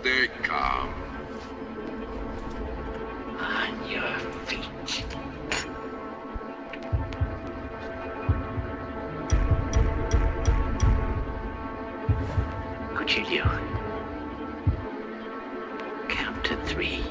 Stay calm. On your feet. Continue. Count to 3.